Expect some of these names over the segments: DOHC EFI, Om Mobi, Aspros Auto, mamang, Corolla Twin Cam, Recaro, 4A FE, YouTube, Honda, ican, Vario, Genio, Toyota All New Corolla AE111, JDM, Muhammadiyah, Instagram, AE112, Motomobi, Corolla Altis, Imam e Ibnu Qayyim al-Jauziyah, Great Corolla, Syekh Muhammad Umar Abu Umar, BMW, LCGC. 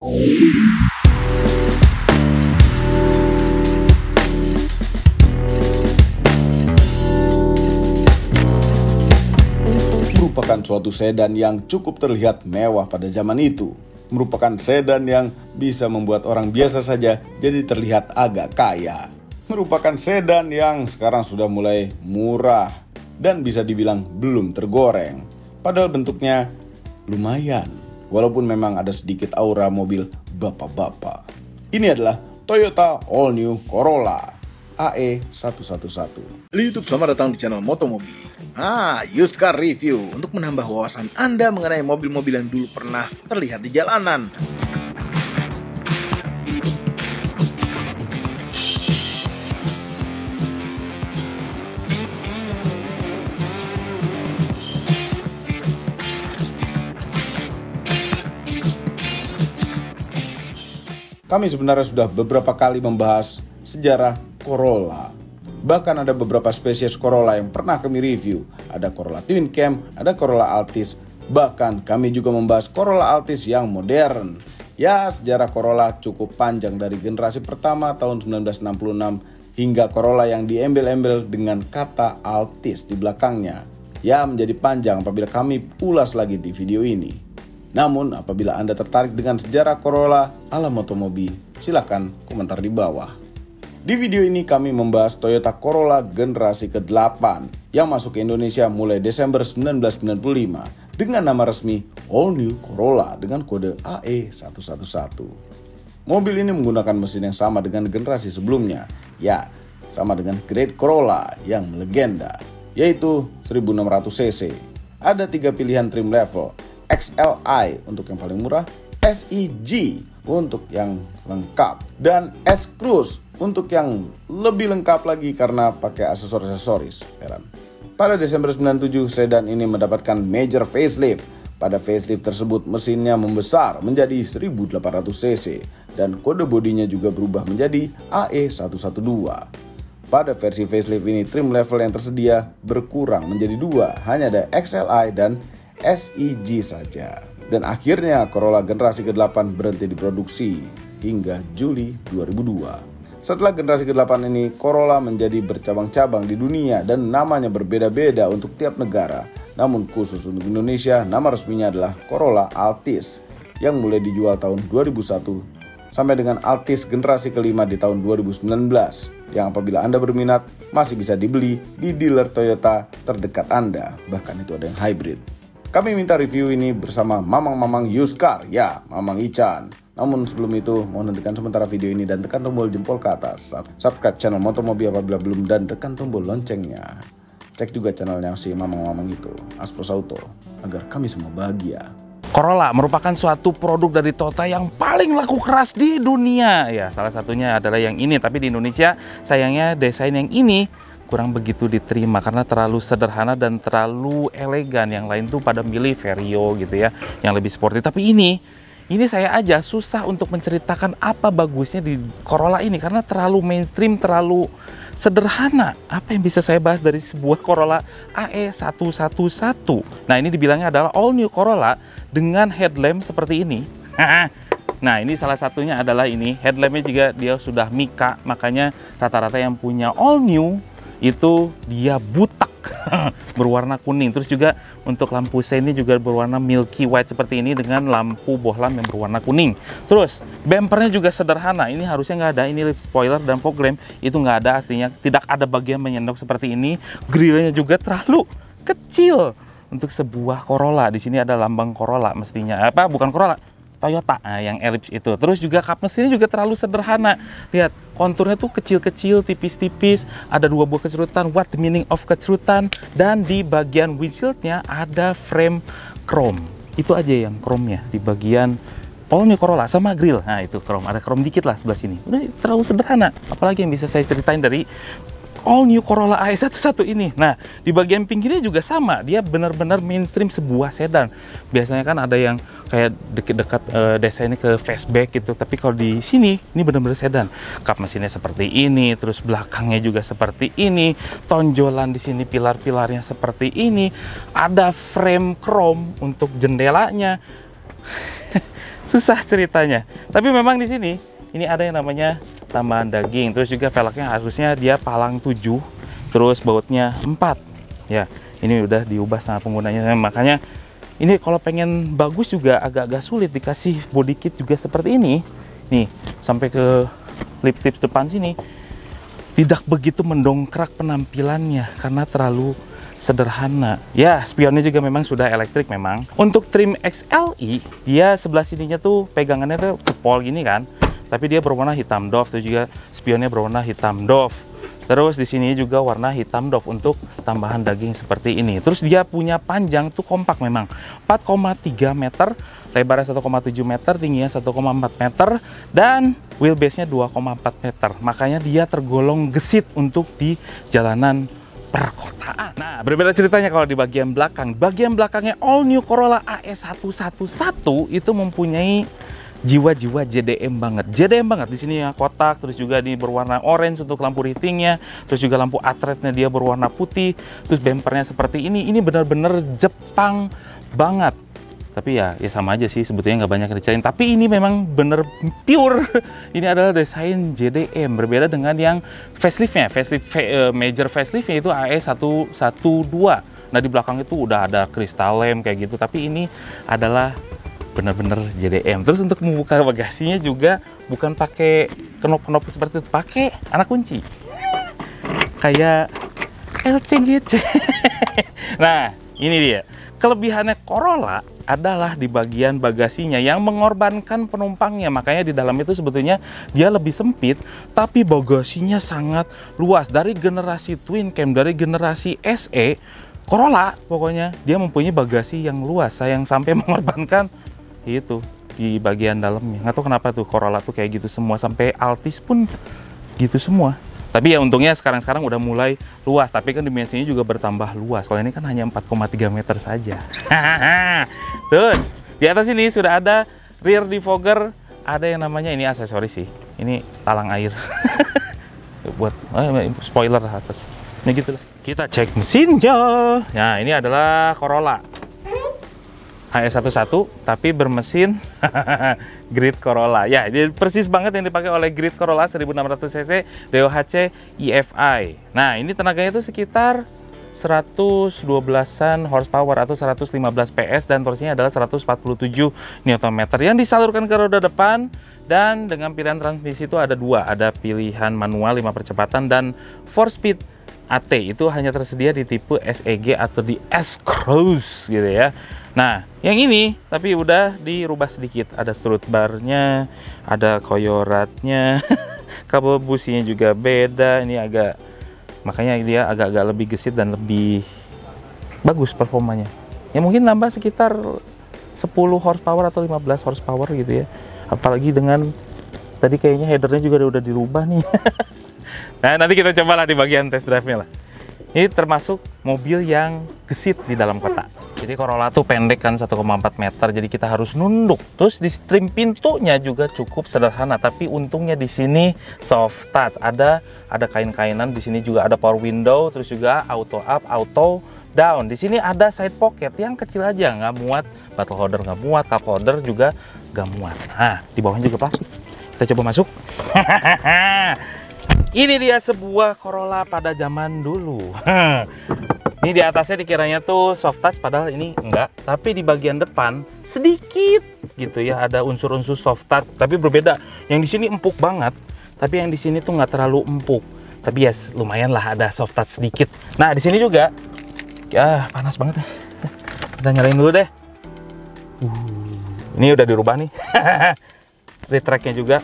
Merupakan suatu sedan yang cukup terlihat mewah pada zaman itu. Merupakan sedan yang bisa membuat orang biasa saja jadi terlihat agak kaya. Merupakan sedan yang sekarang sudah mulai murah dan bisa dibilang belum tergoreng. Padahal bentuknya lumayan, walaupun memang ada sedikit aura mobil bapak-bapak. Ini adalah Toyota All New Corolla AE111. Halo YouTube, selamat datang di channel Motomobi. Used car review untuk menambah wawasan Anda mengenai mobil-mobil yang dulu pernah terlihat di jalanan. Kami sebenarnya sudah beberapa kali membahas sejarah Corolla. Bahkan ada beberapa spesies Corolla yang pernah kami review. Ada Corolla Twin Cam, ada Corolla Altis. Bahkan kami juga membahas Corolla Altis yang modern. Ya, sejarah Corolla cukup panjang dari generasi pertama tahun 1966 hingga Corolla yang diembel-embel dengan kata Altis di belakangnya. Ya, menjadi panjang apabila kami ulas lagi di video ini. Namun, apabila Anda tertarik dengan sejarah Corolla ala Motomobi, silakan komentar di bawah. Di video ini kami membahas Toyota Corolla generasi ke-8 yang masuk ke Indonesia mulai Desember 1995 dengan nama resmi All New Corolla dengan kode AE111. Mobil ini menggunakan mesin yang sama dengan generasi sebelumnya, ya sama dengan Great Corolla yang melegenda, yaitu 1600 cc. Ada 3 pilihan trim level, XLI untuk yang paling murah, SEG untuk yang lengkap, dan S-Cruise untuk yang lebih lengkap lagi karena pakai aksesoris-aksesoris. Pada Desember 97, sedan ini mendapatkan major facelift. Pada facelift tersebut mesinnya membesar menjadi 1800 cc dan kode bodinya juga berubah menjadi AE112. Pada versi facelift ini trim level yang tersedia berkurang menjadi 2, hanya ada XLI dan SEG saja. Dan akhirnya Corolla generasi ke-8 berhenti diproduksi hingga Juli 2002. Setelah generasi ke-8 ini, Corolla menjadi bercabang-cabang di dunia dan namanya berbeda-beda untuk tiap negara. Namun khusus untuk Indonesia, nama resminya adalah Corolla Altis yang mulai dijual tahun 2001 sampai dengan Altis generasi ke-5 di tahun 2019 yang apabila Anda berminat masih bisa dibeli di dealer Toyota terdekat Anda, bahkan itu ada yang hybrid. Kami minta review ini bersama mamang-mamang used car, ya mamang Ican. Namun sebelum itu, mohon hentikan sementara video ini dan tekan tombol jempol ke atas. Subscribe channel Motomobi apabila belum dan tekan tombol loncengnya. Cek juga channelnya si mamang-mamang itu, Aspros Auto, agar kami semua bahagia. Corolla merupakan suatu produk dari Toyota yang paling laku keras di dunia. Ya, salah satunya adalah yang ini, tapi di Indonesia sayangnya desain yang ini kurang begitu diterima karena terlalu sederhana dan terlalu elegan. Yang lain tuh pada milih Vario gitu ya, yang lebih sporty. Tapi ini saya aja susah untuk menceritakan apa bagusnya di Corolla ini karena terlalu mainstream, terlalu sederhana. Apa yang bisa saya bahas dari sebuah Corolla AE111? Nah, ini dibilangnya adalah All New Corolla dengan headlamp seperti ini. Nah, ini salah satunya adalah ini. Headlampnya juga dia sudah mika, makanya rata-rata yang punya All New itu dia butak. Berwarna kuning. Terus juga untuk lampu seinnya juga berwarna milky white seperti ini dengan lampu bohlam yang berwarna kuning. Terus bempernya juga sederhana. Ini harusnya nggak ada, ini lip spoiler dan fog lamp itu nggak ada aslinya. Tidak ada bagian menyendok seperti ini. Grillnya juga terlalu kecil untuk sebuah Corolla. Di sini ada lambang Corolla mestinya. Toyota yang elips itu. Terus juga kap mesinnya juga terlalu sederhana. Lihat konturnya tuh kecil-kecil, tipis-tipis. Ada 2 buah kecerutan. What the meaning of kecerutan? Dan di bagian windshieldnya ada frame chrome. Itu aja yang chrome-nya di bagian All New Corolla sama grill. Nah itu chrome. Ada chrome dikit lah sebelah sini. Udah terlalu sederhana. Apalagi yang bisa saya ceritain dari All New Corolla AE111 ini. Nah, di bagian pinggirnya juga sama. Dia benar-benar mainstream sebuah sedan. Biasanya kan ada yang kayak dekat-dekat desainnya ke fastback gitu. Tapi kalau di sini, ini benar-benar sedan. Kap mesinnya seperti ini, terus belakangnya juga seperti ini. Tonjolan di sini pilar-pilarnya seperti ini. Ada frame chrome untuk jendelanya. susah ceritanya. Tapi memang di sini ini ada yang namanya tambahan daging, terus juga velgnya harusnya dia palang 7, terus bautnya 4. Ya, ini udah diubah sama penggunanya. Makanya ini kalau pengen bagus juga agak-agak sulit, dikasih body kit juga seperti ini. Nih, sampai ke lip tips depan sini tidak begitu mendongkrak penampilannya karena terlalu sederhana. Ya, spionnya juga memang sudah elektrik memang. Untuk trim XLI, dia sebelah sininya tuh pegangannya tuh kepol gini kan. Tapi dia berwarna hitam doff, terus juga spionnya berwarna hitam doff. Terus di sini juga warna hitam doff untuk tambahan daging seperti ini. Terus dia punya panjang tuh kompak memang. 4,3 meter, lebarnya 1,7 meter, tingginya 1,4 meter, dan wheelbase-nya 2,4 meter. Makanya dia tergolong gesit untuk di jalanan perkotaan. Nah, berbeda ceritanya kalau di bagian belakang. Bagian belakangnya All New Corolla AE111 itu mempunyai jiwa-jiwa JDM banget. JDM banget di sini ya, kotak, terus juga ini berwarna orange untuk lampu ritingnya, terus juga lampu atretnya dia berwarna putih, terus bempernya seperti ini. Ini benar-benar Jepang banget. Tapi ya sama aja sih, sebetulnya nggak banyak yang dicariin. Tapi ini memang bener pure. Ini adalah desain JDM, berbeda dengan yang faceliftnya. Major faceliftnya itu AE112. Nah, di belakang itu udah ada crystal lamp kayak gitu. Tapi ini adalah bener-bener JDM. Terus untuk membuka bagasinya juga bukan pakai kenop-kenop seperti itu, pakai anak kunci. Kayak LCGC. Nah, ini dia. Kelebihannya Corolla adalah di bagian bagasinya yang mengorbankan penumpangnya. Makanya di dalam itu sebetulnya dia lebih sempit, tapi bagasinya sangat luas. Dari generasi Twin Cam, dari generasi SE, Corolla pokoknya dia mempunyai bagasi yang luas. Sayang sampai mengorbankan itu di bagian dalamnya. Nggak tahu kenapa tuh Corolla tuh kayak gitu semua, sampai Altis pun gitu semua. Tapi ya untungnya sekarang-sekarang udah mulai luas, tapi kan dimensinya juga bertambah luas. Kalau ini kan hanya 4,3 meter saja. Terus di atas ini sudah ada rear defogger, ada yang namanya ini aksesoris sih. Ini talang air. Buat spoiler atas. Nah gitu lah. Kita cek mesinnya. Nah, ini adalah Corolla AE11 tapi bermesin Great Corolla. Ya, ini persis banget yang dipakai oleh Great Corolla 1600cc DOHC EFI. Nah, ini tenaganya itu sekitar 112-an horsepower atau 115 PS dan torsinya adalah 147 Nm yang disalurkan ke roda depan. Dan dengan pilihan transmisi itu ada dua, ada pilihan manual 5 percepatan dan 4-speed AT. Itu hanya tersedia di tipe SEG atau di Aspros gitu ya. Nah, yang ini tapi udah dirubah sedikit. Ada strut barnya, ada koyoratnya, kabel businya juga beda. Ini agak, makanya dia agak-agak lebih gesit dan lebih bagus performanya. Ya mungkin nambah sekitar 10 horsepower atau 15 horsepower gitu ya. Apalagi dengan tadi kayaknya headernya juga udah dirubah nih. Nah, nanti kita cobalah di bagian test drive-nya lah. Ini termasuk mobil yang gesit di dalam kota. Jadi Corolla tuh pendek kan, 1,4 meter, jadi kita harus nunduk. Terus di trim pintunya juga cukup sederhana, tapi untungnya di sini soft touch. Ada kain-kainan, di sini juga ada power window, terus juga auto up, auto down. Di sini ada side pocket yang kecil aja, nggak muat bottle holder, nggak muat cup holder juga nggak muat. Nah, di bawahnya juga plastik. Kita coba masuk. Ini dia sebuah Corolla pada zaman dulu. Ini di atasnya dikiranya tuh soft touch, padahal ini enggak. Tapi di bagian depan sedikit gitu ya, ada unsur-unsur soft touch. Tapi berbeda. Yang di sini empuk banget, tapi yang di sini tuh nggak terlalu empuk. Tapi ya lumayan lah ada soft touch sedikit. Nah di sini juga, ya panas banget ya. Kita nyalain dulu deh. Ini udah dirubah nih. Retract-nya juga.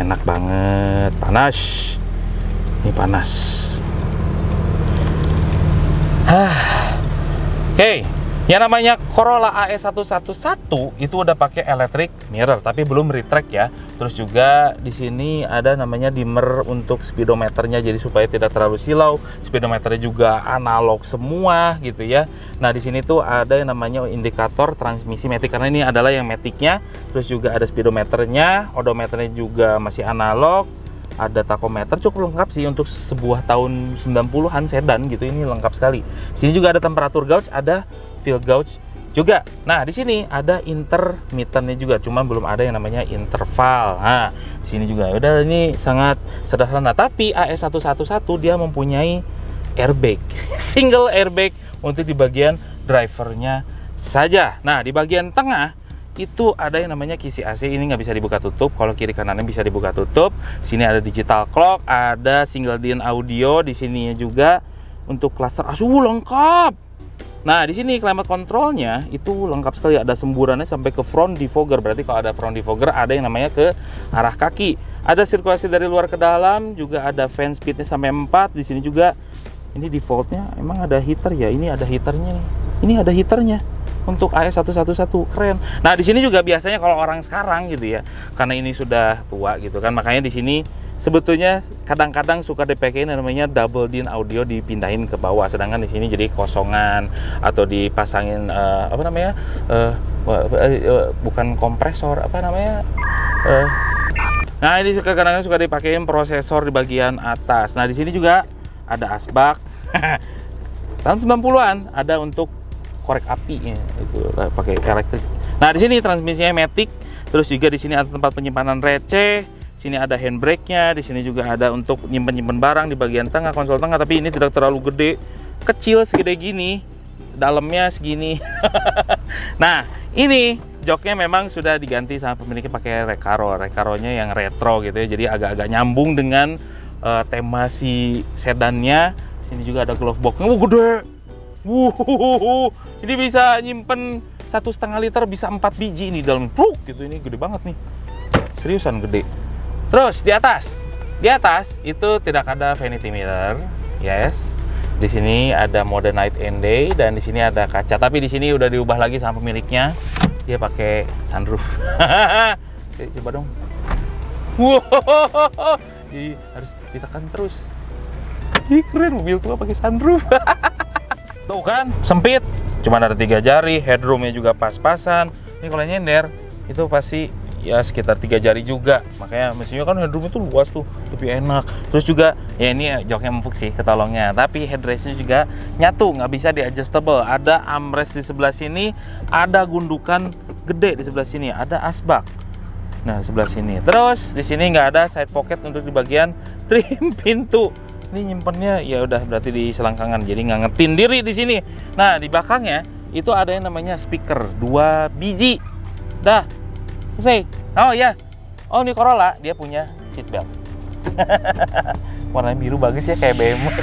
Enak banget, panas. Ini panas. Oke, yang namanya Corolla AE111 itu udah pakai electric mirror, tapi belum retract ya. Terus juga di sini ada namanya dimmer untuk speedometernya, jadi supaya tidak terlalu silau. Speedometernya juga analog semua gitu ya. Nah di sini tuh ada yang namanya indikator transmisi matic, karena ini adalah yang maticnya. Terus juga ada speedometernya, odometernya juga masih analog. Ada tachometer, cukup lengkap sih untuk sebuah tahun 90-an sedan gitu, ini lengkap sekali. Sini juga ada temperatur gauge, ada feel gauge, juga. Nah, di sini ada intermittennya juga, cuman belum ada yang namanya interval. Nah, di sini juga udah, ini sangat sederhana. Tapi AE111 dia mempunyai airbag, single airbag untuk di bagian drivernya saja. Nah, di bagian tengah itu ada yang namanya kisi AC, ini nggak bisa dibuka tutup. Kalau kiri kanannya bisa dibuka tutup. Sini ada digital clock, ada single din audio di sini juga untuk klaster ASU lengkap. Nah, di sini climate controlnya itu lengkap sekali, ada semburannya sampai ke front defogger. Berarti kalau ada front defogger ada yang namanya ke arah kaki. Ada sirkulasi dari luar ke dalam, juga ada fan speednya sampai 4. Di sini juga ini defaultnya emang ada heater ya. Ini ada heaternya nih. Ini ada heaternya untuk AE111, keren. Nah, di sini juga biasanya kalau orang sekarang gitu ya, karena ini sudah tua gitu kan, makanya di sini sebetulnya kadang-kadang suka dipakein namanya double din audio, dipindahin ke bawah, sedangkan di sini jadi kosongan, atau dipasangin apa namanya, bukan kompresor, apa namanya, nah ini suka kadang-kadang suka dipakein prosesor di bagian atas. Nah, di sini juga ada asbak tahun 90-an, ada untuk korek api ya, itu pakai elektrik. Nah, di sini transmisinya matic, terus juga di sini ada tempat penyimpanan receh. Sini ada handbrake-nya, di sini juga ada untuk nyimpen-nyimpen barang di bagian tengah, konsol tengah, tapi ini tidak terlalu gede, kecil segede gini, dalamnya segini. Nah, ini joknya memang sudah diganti sama pemiliknya pakai Recaro, Recaro-nya yang retro gitu ya, jadi agak-agak nyambung dengan tema si sedannya. Sini juga ada glove box-nya, gede, jadi bisa nyimpen 1,5 liter, bisa 4 biji ini dalam, gitu, ini gede banget nih, seriusan gede. Terus di atas itu tidak ada vanity mirror, yes. Di sini ada mode night and day, dan di sini ada kaca. Tapi di sini udah diubah lagi sama pemiliknya, dia pakai sunroof. Coba dong. Wow, jadi harus ditekan terus. Ih, keren, mobil tua pakai sunroof. Tuh kan, sempit, cuma ada 3 jari, headroomnya juga pas-pasan. Ini kalau nyender itu pasti ya sekitar 3 jari juga, makanya mesinnya kan headroom itu luas tuh, lebih enak. Terus juga ya ini joknya empuk sih ketolongnya, tapi headrestnya juga nyatu, nggak bisa di adjustable. Ada armrest di sebelah sini, ada gundukan gede di sebelah sini, ada asbak nah sebelah sini. Terus di sini nggak ada side pocket untuk di bagian trim pintu, ini nyimpennya ya udah berarti di selangkangan, jadi nggak ngetin diri di sini. Nah, di belakangnya itu ada yang namanya speaker 2 biji dah. Oh ya, oh ini Corolla dia punya seatbelt. Warna biru bagus ya, kayak BMW.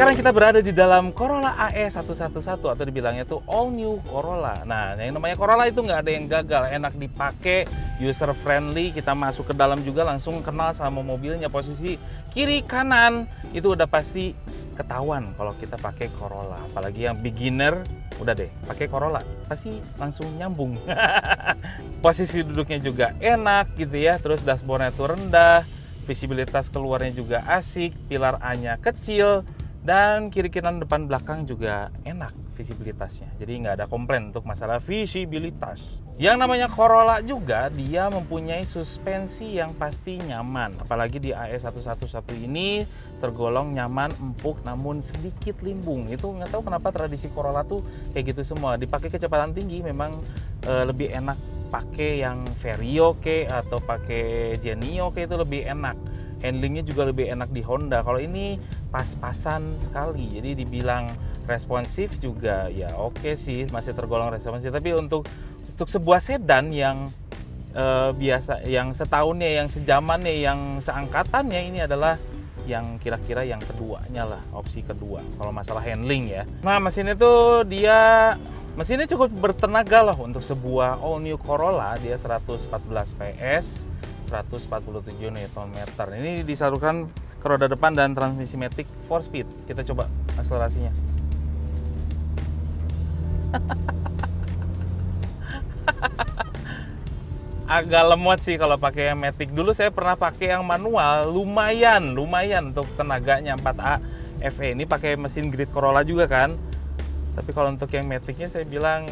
Sekarang kita berada di dalam Corolla AE111, atau dibilangnya tuh All New Corolla. Nah, yang namanya Corolla itu nggak ada yang gagal, enak dipakai, user friendly. Kita masuk ke dalam juga langsung kenal sama mobilnya, posisi kiri kanan itu udah pasti ketahuan kalau kita pakai Corolla. Apalagi yang beginner, udah deh pakai Corolla pasti langsung nyambung. Posisi duduknya juga enak gitu ya, terus dashboardnya tuh rendah, visibilitas keluarnya juga asik, pilar A-nya kecil, dan kiri kanan depan belakang juga enak visibilitasnya, jadi nggak ada komplain untuk masalah visibilitas. Yang namanya Corolla juga dia mempunyai suspensi yang pasti nyaman, apalagi di AE111 ini tergolong nyaman, empuk, namun sedikit limbung. Itu nggak tahu kenapa tradisi Corolla tuh kayak gitu semua, dipakai kecepatan tinggi memang lebih enak pakai yang Vario ke atau pakai Genio ke, itu lebih enak. Handlingnya juga lebih enak di Honda. Kalau ini pas-pasan sekali, jadi dibilang responsif juga ya oke sih, masih tergolong responsif. Tapi untuk sebuah sedan yang biasa, yang setahunnya, yang sejamannya, yang seangkatannya, ini adalah yang kira-kira yang keduanya lah, opsi kedua kalau masalah handling ya. Nah, mesinnya tuh dia mesinnya cukup bertenaga lah untuk sebuah All New Corolla. Dia 114 PS, 147 Nm. Ini disalurkan ke roda depan dan transmisi matic 4-speed. Kita coba akselerasinya. Agak lemot sih kalau pakai yang matic. Dulu saya pernah pakai yang manual, lumayan untuk tenaganya, 4A FE. Ini pakai mesin Great Corolla juga kan. Tapi kalau untuk yang maticnya saya bilang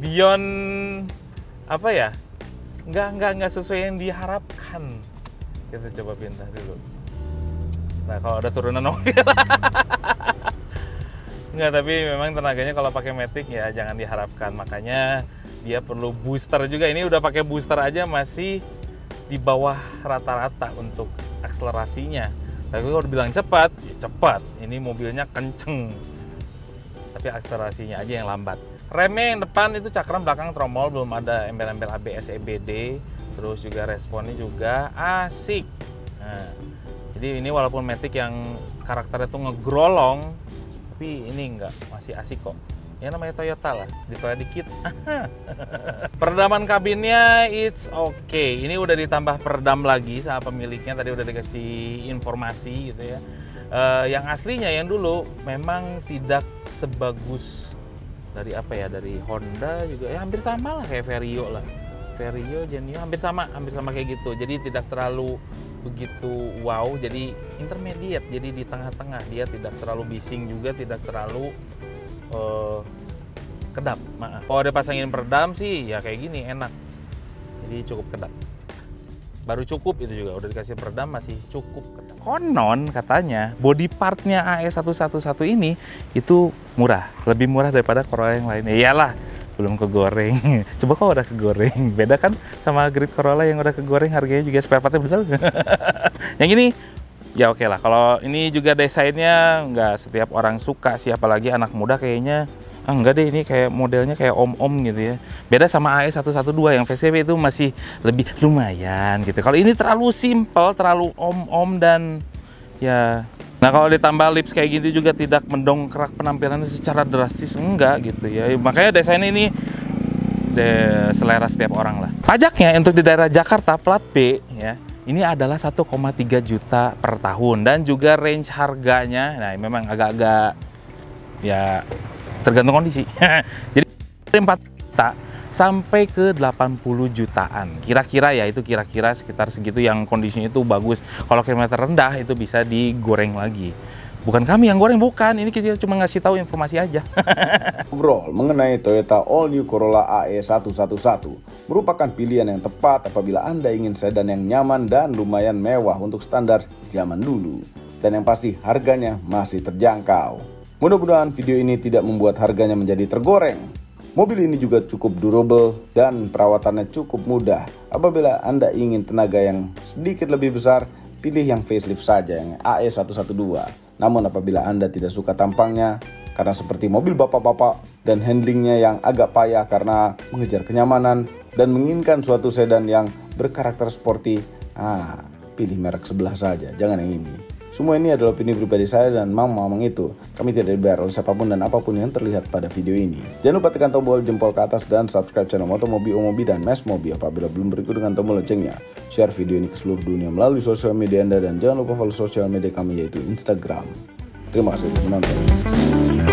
beyond apa ya? Nggak sesuai yang diharapkan. Kita coba pindah dulu. Nah, kalau ada turunan mobil. Enggak, tapi memang tenaganya kalau pakai matic ya jangan diharapkan. Makanya dia perlu booster juga. Ini udah pakai booster aja masih di bawah rata-rata untuk akselerasinya. Tapi kalau bilang cepat, ya cepat. Ini mobilnya kenceng. Tapi akselerasinya aja yang lambat. Remnya yang depan itu cakram belakang tromol, belum ada embel-embel ABS EBD, terus juga responnya juga asik. Nah, jadi ini walaupun matic yang karakternya tuh ngegrolong, tapi ini enggak, masih asik kok. Ya namanya Toyota lah, ditoya dikit. Peredaman kabinnya it's okay. Ini udah ditambah peredam lagi sama pemiliknya, tadi udah dikasih informasi gitu ya. Yang aslinya yang dulu memang tidak sebagus dari apa ya, dari Honda juga ya, hampir sama lah kayak Vario lah, Vario, Genio hampir sama kayak gitu. Jadi tidak terlalu begitu wow, jadi intermediate, jadi di tengah-tengah. Dia tidak terlalu bising juga, tidak terlalu kedap. Maaf, kalau ada pasangin peredam sih ya kayak gini enak, jadi cukup kedap. Baru cukup itu juga, udah dikasih peredam masih cukup. Konon katanya body partnya AE111 ini itu murah, lebih murah daripada Corolla yang lain. Iyalah, belum kegoreng. Coba kok udah kegoreng, beda kan sama Great Corolla yang udah kegoreng, harganya juga spare partnya besar. Yang ini ya oke lah, kalau ini juga desainnya nggak setiap orang suka sih, apalagi anak muda kayaknya. Ah, enggak deh, ini kayak modelnya kayak om-om gitu ya. Beda sama AE112 yang VCV itu masih lebih lumayan gitu. Kalau ini terlalu simple, terlalu om-om dan ya. Nah, kalau ditambah lips kayak gini juga tidak mendongkrak penampilannya secara drastis, enggak gitu ya. Makanya desain ini selera setiap orang lah. Pajaknya untuk di daerah Jakarta plat B ya. Ini adalah 1,3 juta per tahun dan juga range harganya. Nah, memang agak-agak ya tergantung kondisi. Jadi dari 4 juta sampai ke 80 jutaan. Kira-kira ya, itu kira-kira sekitar segitu yang kondisinya itu bagus. Kalau kilometer rendah itu bisa digoreng lagi. Bukan kami yang goreng, bukan. Ini kita cuma ngasih tahu informasi aja. Overall, mengenai Toyota All New Corolla AE111 merupakan pilihan yang tepat apabila Anda ingin sedan yang nyaman dan lumayan mewah untuk standar zaman dulu. Dan yang pasti harganya masih terjangkau. Mudah-mudahan video ini tidak membuat harganya menjadi tergoreng. Mobil ini juga cukup durable dan perawatannya cukup mudah. Apabila Anda ingin tenaga yang sedikit lebih besar, pilih yang facelift saja, yang AE112. Namun apabila Anda tidak suka tampangnya, karena seperti mobil bapak-bapak, dan handlingnya yang agak payah karena mengejar kenyamanan dan menginginkan suatu sedan yang berkarakter sporty, pilih merek sebelah saja, jangan yang ini. Semua ini adalah opini pribadi saya dan mamang itu. Kami tidak dibayar oleh siapapun dan apapun yang terlihat pada video ini. Jangan lupa tekan tombol jempol ke atas dan subscribe channel Motomobi, Omobi, dan Mesmobi apabila belum berikut dengan tombol loncengnya. Share video ini ke seluruh dunia melalui sosial media Anda dan jangan lupa follow sosial media kami yaitu Instagram. Terima kasih sudah menonton.